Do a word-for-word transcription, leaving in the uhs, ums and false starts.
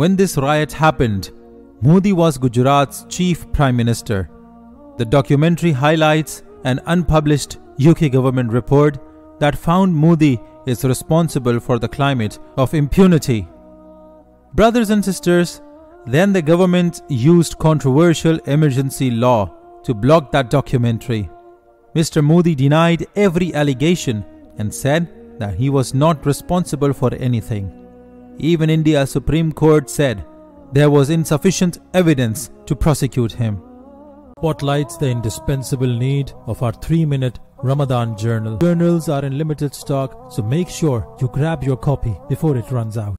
When this riot happened, Modi was Gujarat's chief prime minister. The documentary highlights an unpublished U K government report that found Modi is responsible for the climate of impunity. Brothers and sisters, then the government used controversial emergency law to block that documentary. Mister Modi denied every allegation and said that he was not responsible for anything. Even India's Supreme Court said there was insufficient evidence to prosecute him. Spotlights the indispensable need of our three-minute Ramadan journal. Journals are in limited stock, so make sure you grab your copy before it runs out.